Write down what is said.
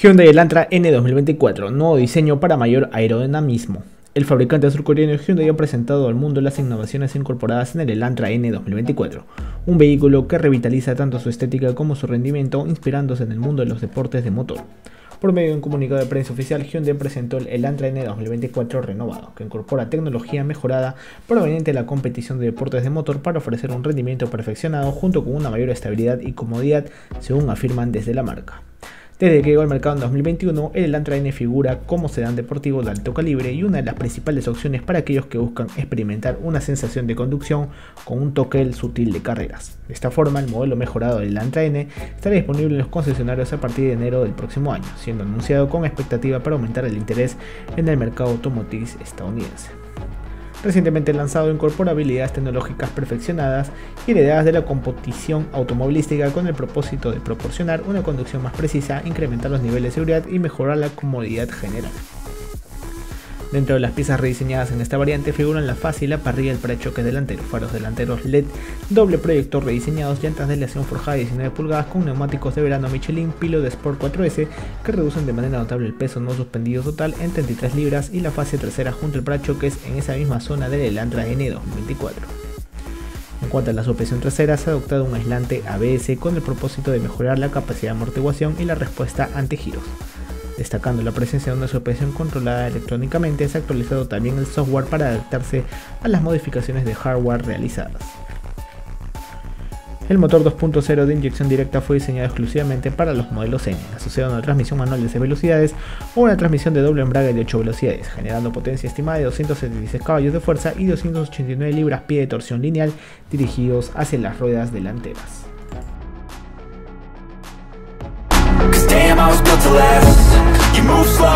Hyundai Elantra N 2024, nuevo diseño para mayor aerodinamismo. El fabricante surcoreano Hyundai ha presentado al mundo las innovaciones incorporadas en el Elantra N 2024, un vehículo que revitaliza tanto su estética como su rendimiento, inspirándose en el mundo de los deportes de motor. Por medio de un comunicado de prensa oficial, Hyundai presentó el Elantra N 2024 renovado, que incorpora tecnología mejorada proveniente de la competición de deportes de motor para ofrecer un rendimiento perfeccionado junto con una mayor estabilidad y comodidad, según afirman desde la marca. Desde que llegó al mercado en 2021, el Elantra N figura como sedán deportivo de alto calibre y una de las principales opciones para aquellos que buscan experimentar una sensación de conducción con un toque sutil de carreras. De esta forma, el modelo mejorado del Elantra N estará disponible en los concesionarios a partir de enero del próximo año, siendo anunciado con expectativa para aumentar el interés en el mercado automotriz estadounidense. Recientemente lanzado, incorpora habilidades tecnológicas perfeccionadas y heredadas de la competición automovilística con el propósito de proporcionar una conducción más precisa, incrementar los niveles de seguridad y mejorar la comodidad general. Dentro de las piezas rediseñadas en esta variante figuran la faz y la parrilla, el parachoques delantero, faros delanteros LED, doble proyector rediseñados, llantas de aleación forjada de 19 pulgadas con neumáticos de verano Michelin Pilot Sport 4S que reducen de manera notable el peso no suspendido total en 33 libras y la fase trasera junto al parachoques en esa misma zona del Elantra N 2024. En cuanto a la suspensión trasera, se ha adoptado un aislante ABS con el propósito de mejorar la capacidad de amortiguación y la respuesta ante giros. Destacando la presencia de una suspensión controlada electrónicamente, se ha actualizado también el software para adaptarse a las modificaciones de hardware realizadas. El motor 2.0 de inyección directa fue diseñado exclusivamente para los modelos N, asociado a una transmisión manual de 6 velocidades o una transmisión de doble embrague de 8 velocidades, generando potencia estimada de 276 caballos de fuerza y 289 libras-pie de torsión lineal dirigidos hacia las ruedas delanteras. Move slow.